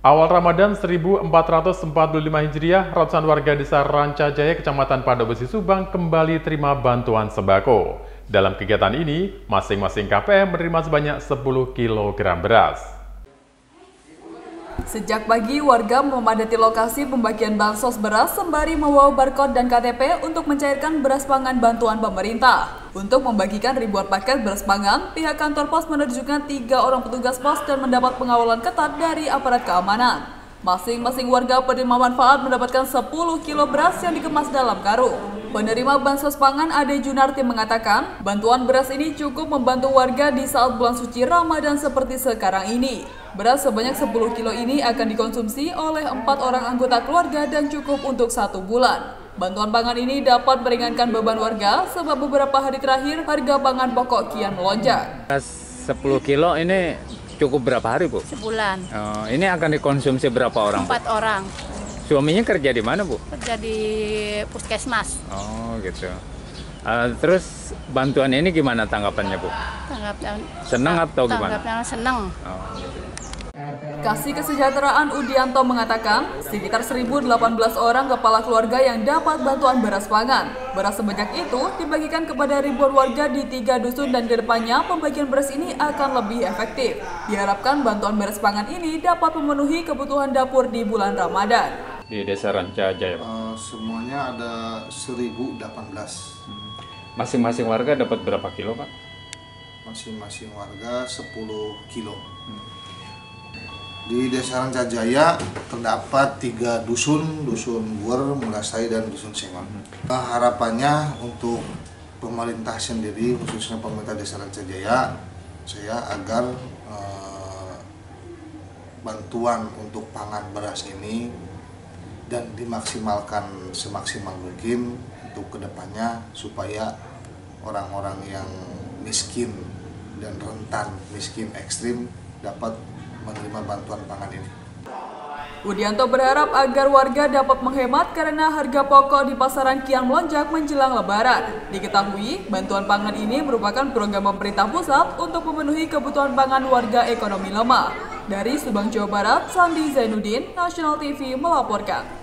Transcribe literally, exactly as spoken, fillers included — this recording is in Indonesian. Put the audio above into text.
Awal Ramadan seribu empat ratus empat puluh lima Hijriah, ratusan warga desa Rancajaya, Kecamatan Pado Besi, Subang kembali terima bantuan sembako. Dalam kegiatan ini, masing-masing K P M menerima sebanyak sepuluh kilogram beras. Sejak pagi, warga memadati lokasi pembagian bansos beras sembari membawa barcode dan K T P untuk mencairkan beras pangan bantuan pemerintah. Untuk membagikan ribuan paket beras pangan, pihak kantor pos menerjunkan tiga orang petugas pos dan mendapat pengawalan ketat dari aparat keamanan. Masing-masing warga penerima manfaat mendapatkan sepuluh kilo beras yang dikemas dalam karung. Penerima bansos pangan Ade Junarti mengatakan, bantuan beras ini cukup membantu warga di saat bulan suci Ramadan seperti sekarang ini. Beras sebanyak sepuluh kilo ini akan dikonsumsi oleh empat orang anggota keluarga dan cukup untuk satu bulan. Bantuan pangan ini dapat meringankan beban warga sebab beberapa hari terakhir harga pangan pokok kian melonjak. Beras sepuluh kilo ini cukup berapa hari, Bu? Sebulan. Oh, ini akan dikonsumsi berapa orang? Empat orang. Suaminya kerja di mana, Bu? Kerja di puskesmas. Oh, gitu. Uh, terus bantuan ini gimana tanggapannya, Bu? Tanggapan seneng atau gimana? Tanggapan seneng. Oh, gitu. Kasih Kesejahteraan Udianto mengatakan, sekitar seribu delapan belas orang kepala keluarga yang dapat bantuan beras pangan. Beras sebanyak itu dibagikan kepada ribuan warga di tiga dusun dan kedepannya pembagian beras ini akan lebih efektif. Diharapkan bantuan beras pangan ini dapat memenuhi kebutuhan dapur di bulan Ramadan. Di desa Rancajaya, uh, semuanya ada seribu delapan belas. Masing-masing hmm. warga dapat berapa kilo, Pak? Masing-masing warga sepuluh kilo. Hmm. Di desa Rancajaya terdapat tiga dusun, dusun Buer, Mulasai, dan dusun Sengon. Hmm. Nah, harapannya untuk pemerintah sendiri, khususnya pemerintah desa Rancajaya, saya agar eh, bantuan untuk pangan beras ini dan dimaksimalkan semaksimal mungkin untuk kedepannya supaya orang-orang yang miskin dan rentan miskin ekstrim dapat menerima bantuan pangan ini. Udianto berharap agar warga dapat menghemat karena harga pokok di pasaran kian melonjak menjelang Lebaran. Diketahui, bantuan pangan ini merupakan program pemerintah pusat untuk memenuhi kebutuhan pangan warga ekonomi lemah. Dari Subang, Jawa Barat, Sandi Zainuddin, Nasional T V melaporkan.